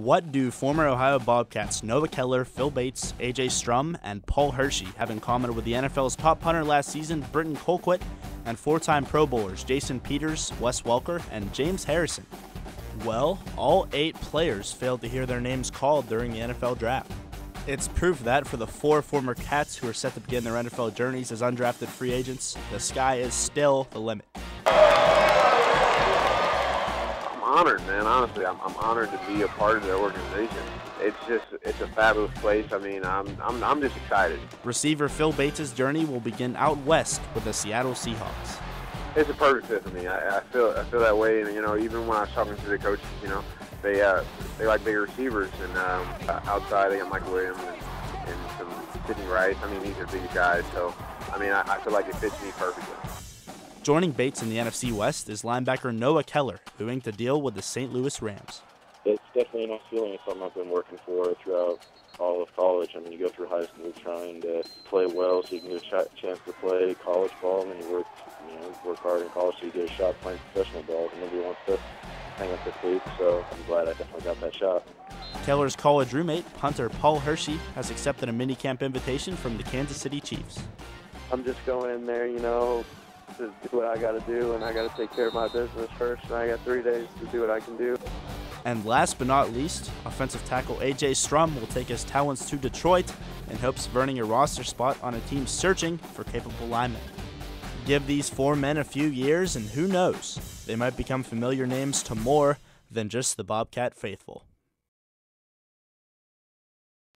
What do former Ohio Bobcats Noah Keller, Phil Bates, A.J. Strum, and Paul Hershey have in common with the NFL's top punter last season, Britton Colquitt, and four-time Pro Bowlers Jason Peters, Wes Welker, and James Harrison? Well, all 8 players failed to hear their names called during the NFL draft. It's proof that for the 4 former Cats who are set to begin their NFL journeys as undrafted free agents, the sky is still the limit. Honored, man. Honestly, I'm honored to be a part of their organization. It's a fabulous place. I mean, I'm just excited. Receiver Phil Bates' journey will begin out west with the Seattle Seahawks. It's a perfect fit for me. I feel that way, and you know, even when I was talking to the coaches, you know, they like big receivers, and outside they got Mike Williams and some Sidney Rice. I mean, these are big guys, so I mean, I feel like it fits me perfectly. Joining Bates in the NFC West is linebacker Noah Keller, who inked a deal with the St. Louis Rams. It's definitely a nice feeling. It's something I've been working for throughout all of college. I mean, you go through high school trying to play well so you can get a chance to play college ball, and then you work hard in college so you get a shot playing professional ball, and nobody wants to hang up the cleats, so I'm glad I definitely got that shot. Keller's college roommate, Hunter Paul Hershey, has accepted a minicamp invitation from the Kansas City Chiefs. I'm just going in there, you know, to do what I got to do, and I got to take care of my business first, and I got 3 days to do what I can do. And last but not least, offensive tackle A.J. Strum will take his talents to Detroit in hopes of earning a roster spot on a team searching for capable linemen. Give these 4 men a few years, and who knows, they might become familiar names to more than just the Bobcat faithful.